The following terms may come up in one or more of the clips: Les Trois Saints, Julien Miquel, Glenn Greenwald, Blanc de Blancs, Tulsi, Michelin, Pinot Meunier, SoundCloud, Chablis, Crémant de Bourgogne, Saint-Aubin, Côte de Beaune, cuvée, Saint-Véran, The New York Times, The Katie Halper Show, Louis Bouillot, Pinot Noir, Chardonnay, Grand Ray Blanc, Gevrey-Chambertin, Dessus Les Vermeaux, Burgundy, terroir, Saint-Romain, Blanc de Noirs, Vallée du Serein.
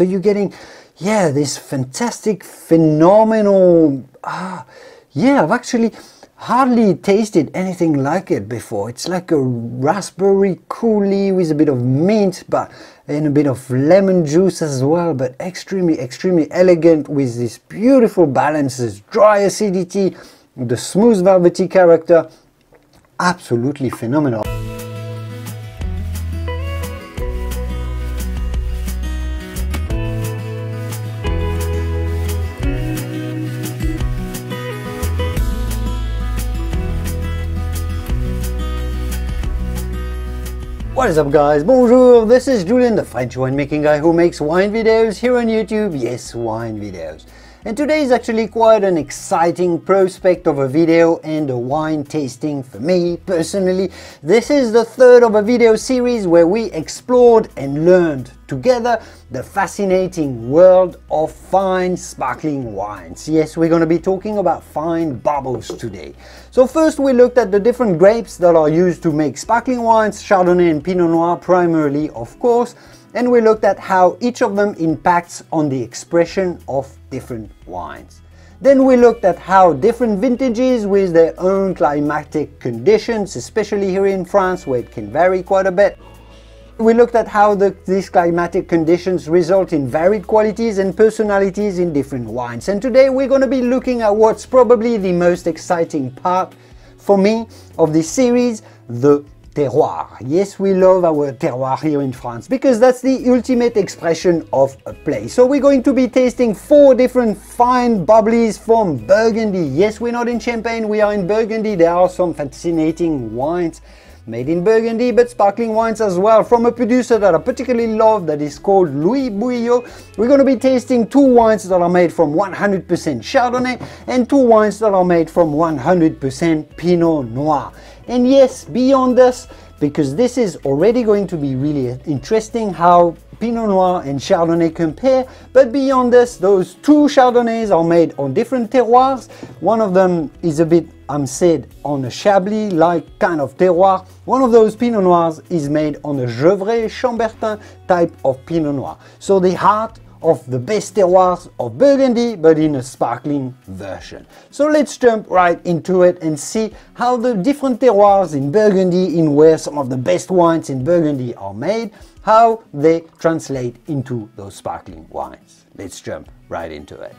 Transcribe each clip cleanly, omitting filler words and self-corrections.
So you're getting, yeah, this fantastic, phenomenal, I've actually hardly tasted anything like it before. It's like a raspberry coulis with a bit of mint, but and a bit of lemon juice as well, but extremely, extremely elegant with this beautiful balance, this dry acidity, the smooth velvety character, absolutely phenomenal. What is up, guys? Bonjour, this is Julien, the French winemaking guy who makes wine videos here on YouTube. Yes, wine videos. And today is actually quite an exciting prospect of a video and a wine tasting for me personally. This is the third of a video series where we explored and learned together the fascinating world of fine sparkling wines. Yes, we're going to be talking about fine bubbles today. So first we looked at the different grapes that are used to make sparkling wines, Chardonnay and Pinot Noir primarily, of course, and we looked at how each of them impacts on the expression of different wines. Then we looked at how different vintages with their own climatic conditions, especially here in France where it can vary quite a bit. We looked at how these climatic conditions result in varied qualities and personalities in different wines. And today we're going to be looking at what's probably the most exciting part for me of this series, the terroir. Yes, we love our terroir here in France because that's the ultimate expression of a place. So we're going to be tasting four different fine bubblies from Burgundy. Yes, we're not in Champagne, we are in Burgundy. There are some fascinating wines made in Burgundy, but sparkling wines as well, from a producer that I particularly love that is called Louis Bouillot. We're going to be tasting two wines that are made from 100% Chardonnay and two wines that are made from 100% Pinot Noir. And yes, beyond us, because this is already going to be really interesting how Pinot Noir and Chardonnay compare, but beyond this, those two Chardonnays are made on different terroirs. One of them is a bit said on a Chablis like kind of terroir. One of those Pinot Noirs is made on a Gevrey-Chambertin type of Pinot Noir. So the heart of the best terroirs of Burgundy, but in a sparkling version. So let's jump right into it and see how the different terroirs in Burgundy, in where some of the best wines in Burgundy are made, how they translate into those sparkling wines. Let's jump right into it.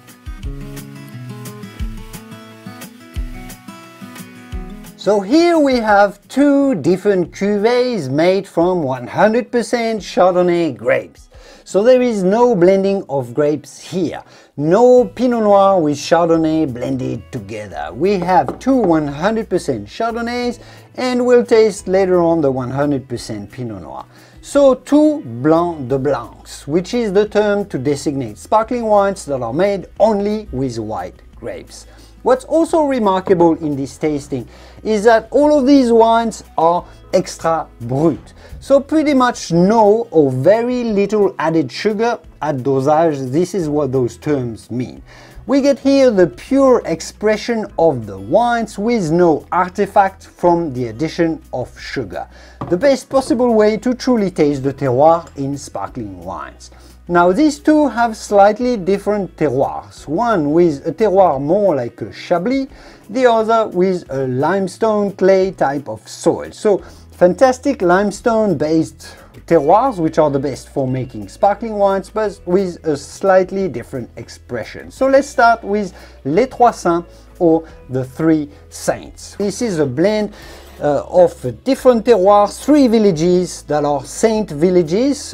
So here we have two different cuvées made from 100% Chardonnay grapes. So there is no blending of grapes here. No Pinot Noir with Chardonnay blended together. We have two 100% Chardonnays and we'll taste later on the 100% Pinot Noir. So two Blanc de Blancs, which is the term to designate sparkling wines that are made only with white grapes. What's also remarkable in this tasting is that all of these wines are extra brut. So pretty much no or very little added sugar at dosage. This is what those terms mean. We get here the pure expression of the wines with no artifact from the addition of sugar. The best possible way to truly taste the terroir in sparkling wines. Now these two have slightly different terroirs, one with a terroir more like a Chablis, the other with a limestone clay type of soil. So fantastic limestone based terroirs which are the best for making sparkling wines but with a slightly different expression. So let's start with Les Trois Saints or the Three Saints. This is a blend of different terroirs, three villages that are saint villages.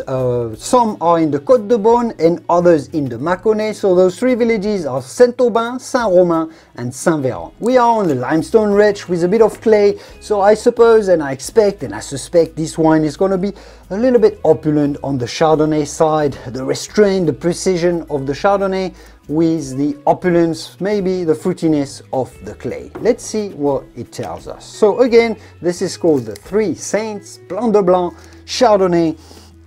Some are in the Côte de Beaune and others in the Mâconnais. So those three villages are Saint-Aubin, Saint-Romain and Saint-Véran. We are on the limestone ridge with a bit of clay, so I suppose and I expect and I suspect this wine is going to be a little bit opulent on the Chardonnay side. The restraint, the precision of the Chardonnay with the opulence, maybe the fruitiness of the clay. Let's see what it tells us. So again, this is called the Three Saints, Blanc de Blanc, Chardonnay,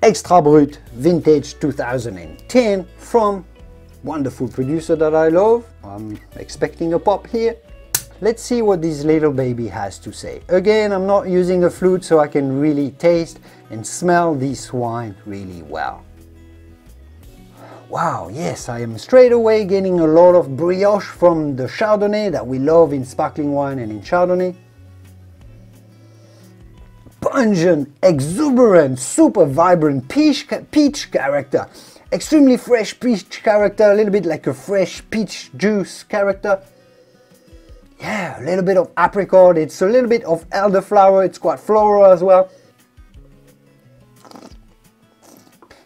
Extra Brut, vintage 2010 from wonderful producer that I love. I'm expecting a pop here. Let's see what this little baby has to say. Again, I'm not using a flute so I can really taste and smell this wine really well. wow, yes, I am straight away getting a lot of brioche from the Chardonnay that we love in sparkling wine and in Chardonnay. Pungent, exuberant, super vibrant peach character. Extremely fresh peach character, a little bit like a fresh peach juice character. Yeah, a little bit of apricot, it's a little bit of elderflower, it's quite floral as well.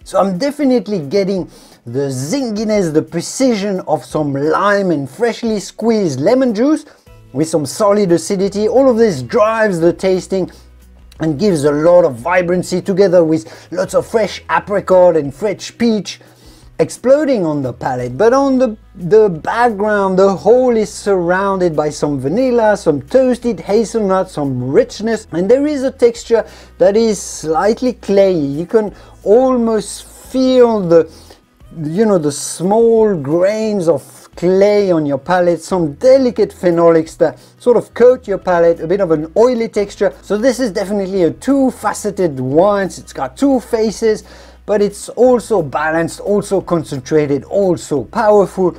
So I'm definitely getting the zinginess, the precision of some lime and freshly squeezed lemon juice with some solid acidity. All of this drives the tasting and gives a lot of vibrancy together with lots of fresh apricot and fresh peach exploding on the palate. But on the background, the whole is surrounded by some vanilla, some toasted hazelnut, some richness, and there is a texture that is slightly clayey. You can almost feel the, you know, the small grains of clay on your palate, some delicate phenolics that sort of coat your palate, a bit of an oily texture. So this is definitely a two-faceted wine. It's got two faces, but it's also balanced, also concentrated, also powerful.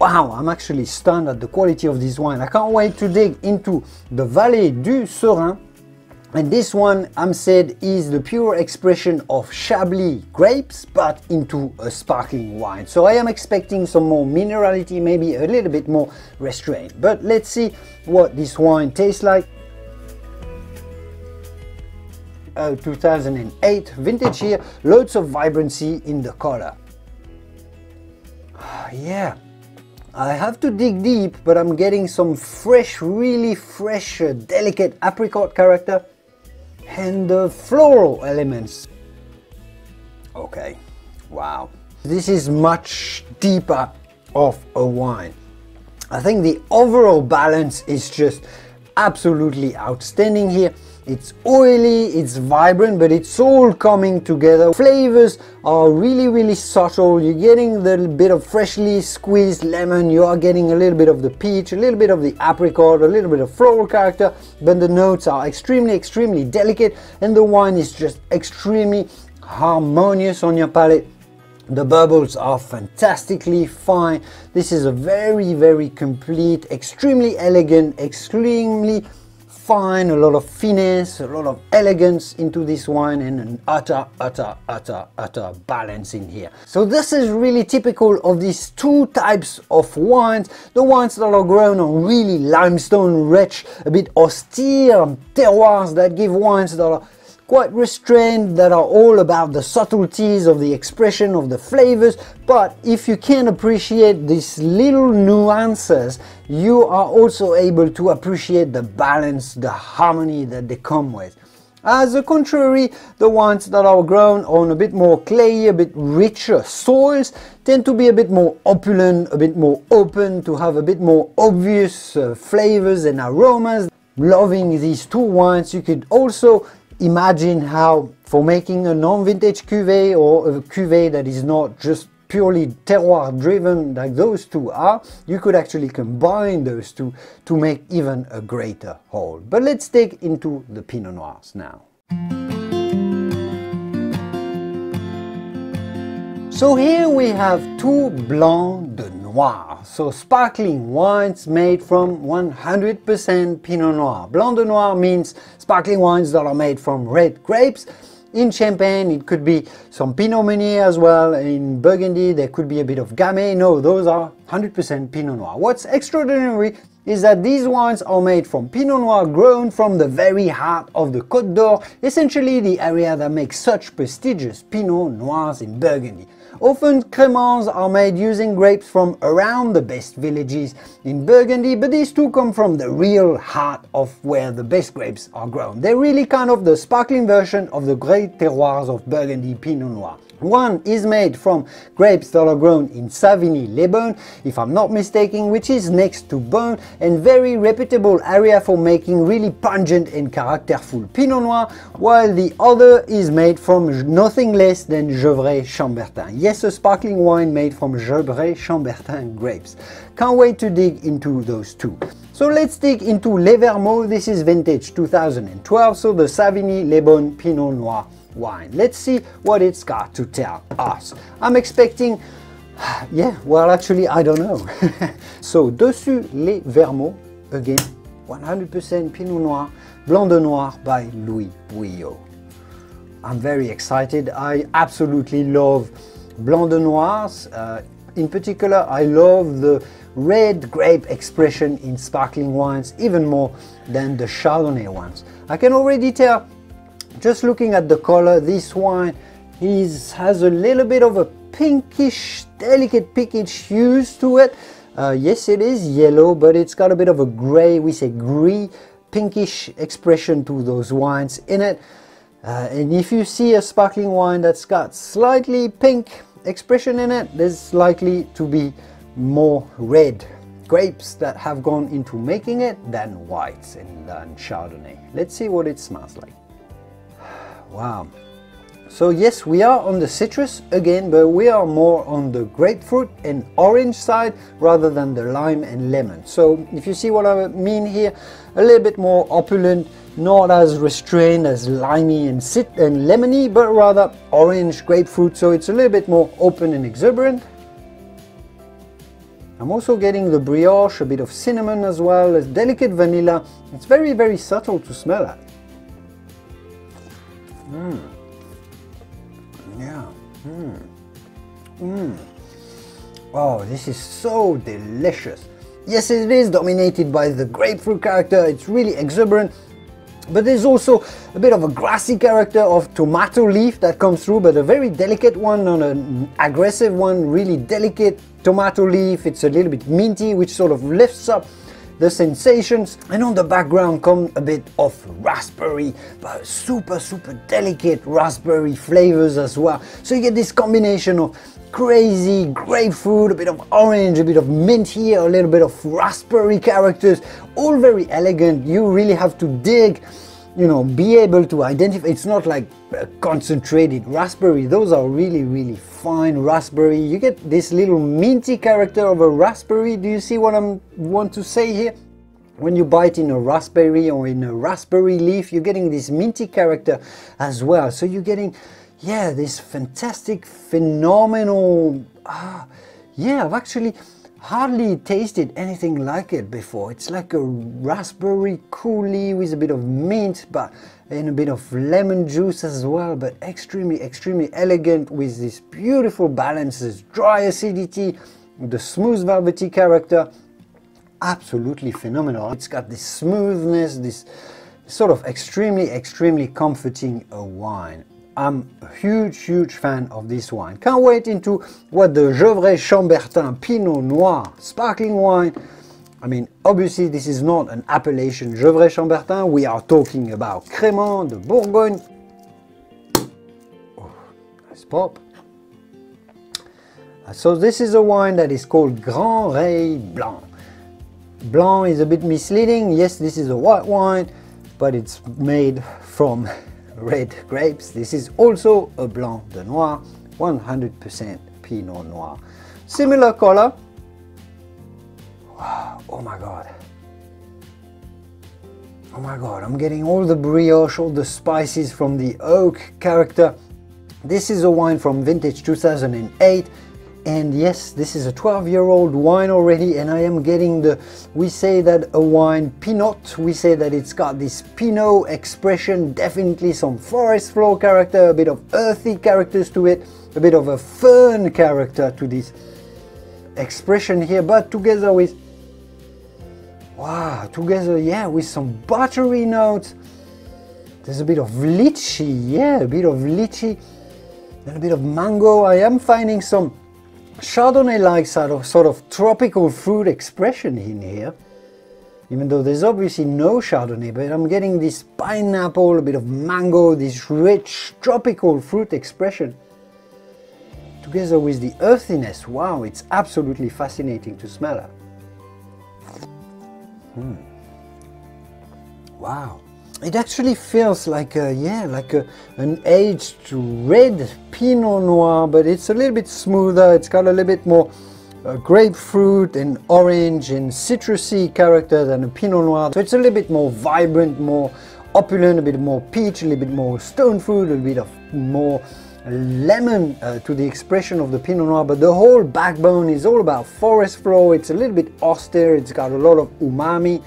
Wow, I'm actually stunned at the quality of this wine. I can't wait to dig into the Vallée du Serein. And this one, I'm said, is the pure expression of Chablis grapes, but into a sparkling wine. So I am expecting some more minerality, maybe a little bit more restraint. But let's see what this wine tastes like. 2008 vintage here, loads of vibrancy in the color. Yeah. I have to dig deep, but I'm getting some fresh, really fresh, delicate apricot character and the floral elements. Okay, wow. This is much deeper of a wine. I think the overall balance is just absolutely outstanding here. It's oily, it's vibrant, but it's all coming together. Flavors are really, really subtle. You're getting a little bit of freshly squeezed lemon. You are getting a little bit of the peach, a little bit of the apricot, a little bit of floral character. But the notes are extremely, extremely delicate. And the wine is just extremely harmonious on your palate. The bubbles are fantastically fine. This is a very, very complete, extremely elegant, extremely fine, a lot of finesse, a lot of elegance into this wine, and an utter balance in here. So this is really typical of these two types of wines. The wines that are grown on really limestone rich, a bit austere terroirs that give wines that are quite restrained, that are all about the subtleties of the expression of the flavors. But if you can appreciate these little nuances, you are also able to appreciate the balance, the harmony that they come with. As a contrary, the ones that are grown on a bit more clayey, a bit richer soils tend to be a bit more opulent, a bit more open, to have a bit more obvious flavors and aromas. Loving these two wines, you could also imagine how, for making a non-vintage cuvée or a cuvée that is not just purely terroir driven like those two are, you could actually combine those two to make even a greater whole. But let's dig into the Pinot Noirs now. So here we have two Blanc de Noirs, so sparkling wines made from 100% Pinot Noir. Blanc de Noirs means sparkling wines that are made from red grapes. In Champagne, it could be some Pinot Meunier as well. In Burgundy, there could be a bit of Gamay. No, those are 100% Pinot Noir. What's extraordinary is that these wines are made from Pinot Noir grown from the very heart of the Côte d'Or, essentially the area that makes such prestigious Pinot Noirs in Burgundy. Often Crémants are made using grapes from around the best villages in Burgundy, but these two come from the real heart of where the best grapes are grown. They're really kind of the sparkling version of the great terroirs of Burgundy Pinot Noir. One is made from grapes that are grown in Savigny Les Beaune, if I'm not mistaken, which is next to Beaune, and very reputable area for making really pungent and characterful Pinot Noir, while the other is made from nothing less than Gevrey-Chambertin. Yes, a sparkling wine made from Gevrey-Chambertin grapes. Can't wait to dig into those two. So let's dig into Les Vermeaux. This is vintage 2012, so the Savigny Les Beaune Pinot Noir wine. Let's see what it's got to tell us. I'm expecting Yeah, well, actually, I don't know. So, Dessus Les Vermeaux, again, 100% Pinot Noir, Blanc de Noirs by Louis Bouillot. I'm very excited. I absolutely love Blanc de Noirs. In particular, I love the red grape expression in sparkling wines even more than the Chardonnay ones. I can already tell, just looking at the color, this wine has a little bit of a pinkish, delicate pinkish hues to it. Yes, it is yellow, but it's got a bit of a gray, we say gris, pinkish expression to those wines in it. And if you see a sparkling wine that's got slightly pink expression in it, there's likely to be more red grapes that have gone into making it than whites and than Chardonnay. Let's see what it smells like. Wow. So yes, we are on the citrus again, but we are more on the grapefruit and orange side rather than the lime and lemon. So if you see what I mean here, a little bit more opulent, not as restrained as limey and lemony, but rather orange grapefruit, so it's a little bit more open and exuberant. I'm also getting the brioche, a bit of cinnamon as well, as delicate vanilla. It's very, very subtle to smell at. Yeah. Oh, this is so delicious. Yes, it is dominated by the grapefruit character. It's really exuberant. But there's also a bit of a grassy character of tomato leaf that comes through, but a very delicate one, not an aggressive one, really delicate tomato leaf. It's a little bit minty, which sort of lifts up the sensations. And on the background come a bit of raspberry, but super, super delicate raspberry flavors as well. So you get this combination of crazy grapefruit, a bit of orange, a bit of mint here, a little bit of raspberry characters, all very elegant. You really have to dig, you know, be able to identify. It's not like concentrated raspberry. Those are really, really fine raspberry. You get this little minty character of a raspberry. Do you see what I want to say here? When you bite in a raspberry or in a raspberry leaf, you're getting this minty character as well. So you're getting, yeah, this fantastic, phenomenal, yeah, I've actually hardly tasted anything like it before. It's like a raspberry coulis with a bit of mint, but and a bit of lemon juice as well, but extremely, extremely elegant with this beautiful balance, this dry acidity, the smooth velvety character. Absolutely phenomenal. It's got this smoothness, this sort of extremely, extremely comforting wine. I'm a huge, huge fan of this wine. Can't wait into what the Gevrey-Chambertin Pinot Noir sparkling wine. I mean, obviously this is not an appellation Gevrey-Chambertin. We are talking about Crémant de Bourgogne. Oh, nice pop. So this is a wine that is called Grand Ray Blanc. Blanc is a bit misleading. Yes, this is a white wine, but it's made from red grapes. This is also a Blanc de Noir, 100% Pinot Noir. Similar color. Wow, oh my God. Oh my God, I'm getting all the brioche, all the spices from the oak character. This is a wine from vintage 2008. And yes, this is a 12-year-old wine already, and I am getting the, we say that a wine Pinot, we say that it's got this Pinot expression, definitely some forest floor character, a bit of earthy characters to it, a bit of a fern character to this expression here, but together with, wow, together, yeah, with some buttery notes. There's a bit of lychee, yeah, a bit of lychee, and a bit of mango. I am finding some Chardonnay-like sort of tropical fruit expression in here, even though there's obviously no Chardonnay, but I'm getting this pineapple, a bit of mango, this rich tropical fruit expression together with the earthiness. Wow, it's absolutely fascinating to smell it. Wow. It actually feels like a, yeah, like an aged red Pinot Noir, but it's a little bit smoother. It's got a little bit more grapefruit and orange and citrusy character than a Pinot Noir. So it's a little bit more vibrant, more opulent, a bit more peach, a little bit more stone fruit, a little bit of more lemon to the expression of the Pinot Noir, but the whole backbone is all about forest floor. It's a little bit austere, it's got a lot of umami,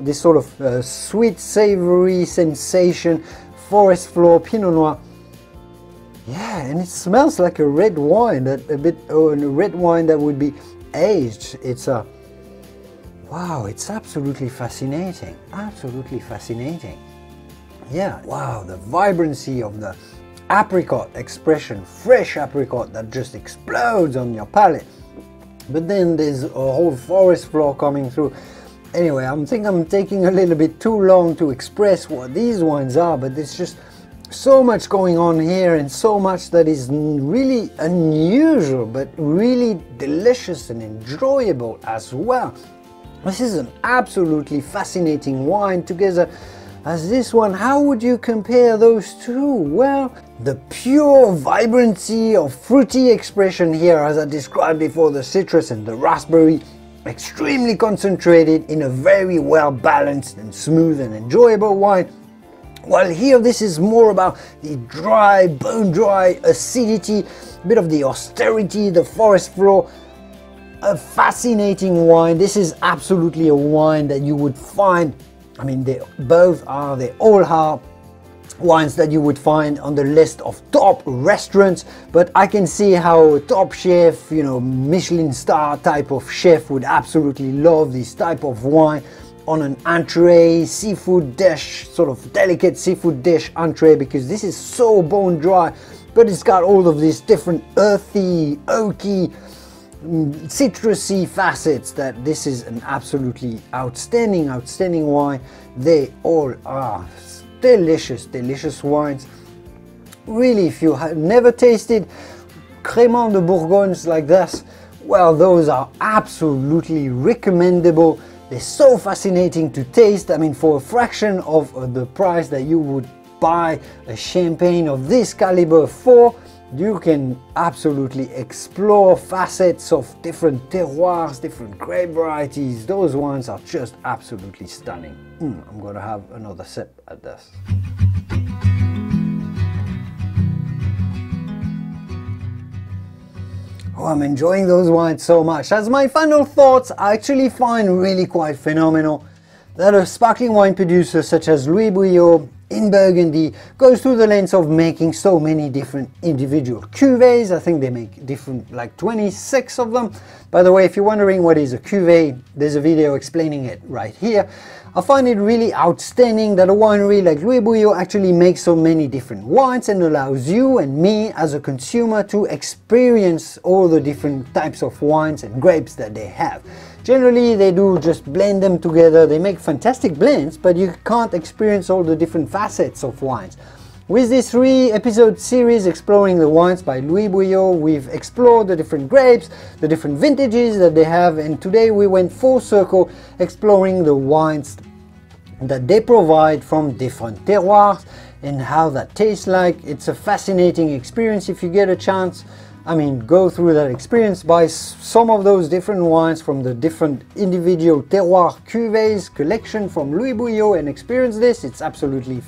this sort of sweet, savory sensation, forest floor, Pinot Noir. Yeah, and it smells like a red wine, a red wine that would be aged. It's a, wow, it's absolutely fascinating, absolutely fascinating. Yeah, wow, the vibrancy of the apricot expression, fresh apricot that just explodes on your palate. But then there's a whole forest floor coming through. Anyway, I think I'm taking a little bit too long to express what these wines are, but there's just so much going on here and so much that is really unusual, but really delicious and enjoyable as well. This is an absolutely fascinating wine together as this one. How would you compare those two? Well, the pure vibrancy of fruity expression here, as I described before, the citrus and the raspberry, extremely concentrated in a very well balanced and smooth and enjoyable wine. While here this is more about the dry, bone dry acidity, a bit of the austerity, the forest floor. A fascinating wine. This is absolutely a wine that you would find, I mean, they all are wines that you would find on the list of top restaurants, but I can see how a top chef, you know, Michelin star type of chef would absolutely love this type of wine on an entree, seafood dish, sort of delicate seafood dish entree, because this is so bone dry, but it's got all of these different earthy, oaky, citrusy facets that this is an absolutely outstanding, outstanding wine. They all are delicious, delicious wines. Really, if you have never tasted Crémant de Bourgognes like this, well, those are absolutely recommendable. They're so fascinating to taste. I mean, for a fraction of the price that you would buy a champagne of this caliber for, you can absolutely explore facets of different terroirs, different grape varieties. Those wines are just absolutely stunning. I'm gonna have another sip at this. Oh, I'm enjoying those wines so much. As my final thoughts, I actually find really quite phenomenal that a sparkling wine producer such as Louis Bouillot in Burgundy goes through the lens of making so many different individual cuvées. I think they make different, like 26 of them. By the way, if you're wondering what is a cuvée, there's a video explaining it right here. I find it really outstanding that a winery like Louis Bouillot actually makes so many different wines and allows you and me as a consumer to experience all the different types of wines and grapes that they have. Generally, they do just blend them together. They make fantastic blends, but you can't experience all the different facets of wines. With this 3-episode series exploring the wines by Louis Bouillot, we've explored the different grapes, the different vintages that they have, and today we went full circle exploring the wines that they provide from different terroirs and how that tastes like. It's a fascinating experience if you get a chance. I mean, go through that experience, buy some of those different wines from the different individual terroir cuvées collection from Louis Bouillot and experience this. It's absolutely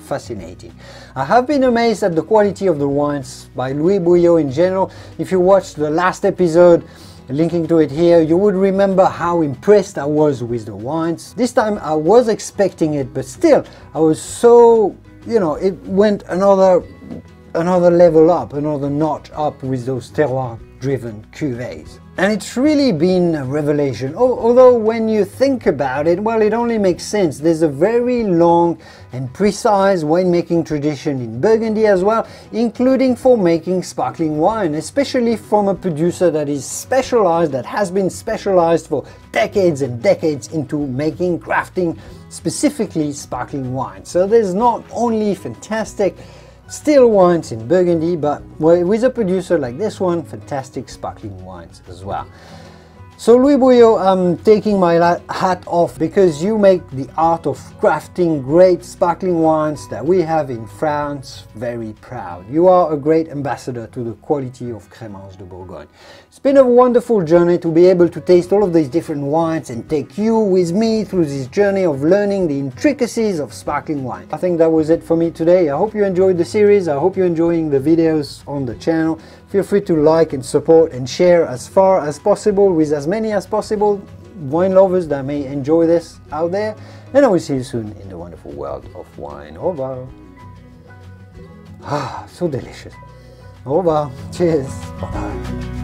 fascinating. I have been amazed at the quality of the wines by Louis Bouillot in general. If you watched the last episode, linking to it here, you would remember how impressed I was with the wines. This time I was expecting it, but still, I was so, you know, it went another level up, another notch up with those terroir-driven cuvées. And it's really been a revelation, although when you think about it, well, it only makes sense. There's a very long and precise winemaking tradition in Burgundy as well, including for making sparkling wine, especially from a producer that is specialized, that has been specialized for decades and decades into making, crafting, specifically sparkling wine. So there's not only fantastic still wines in Burgundy, but with a producer like this one, fantastic sparkling wines as well. So Louis Bouillot, I'm taking my hat off because you make the art of crafting great sparkling wines that we have in France very proud. You are a great ambassador to the quality of Crémant de Bourgogne. It's been a wonderful journey to be able to taste all of these different wines and take you with me through this journey of learning the intricacies of sparkling wine. I think that was it for me today. I hope you enjoyed the series. I hope you're enjoying the videos on the channel. Feel free to like and support and share as far as possible with as many as possible wine lovers that may enjoy this out there, and I will see you soon in the wonderful world of wine. Au revoir. Ah, so delicious. Au revoir. Cheers. Bye-bye.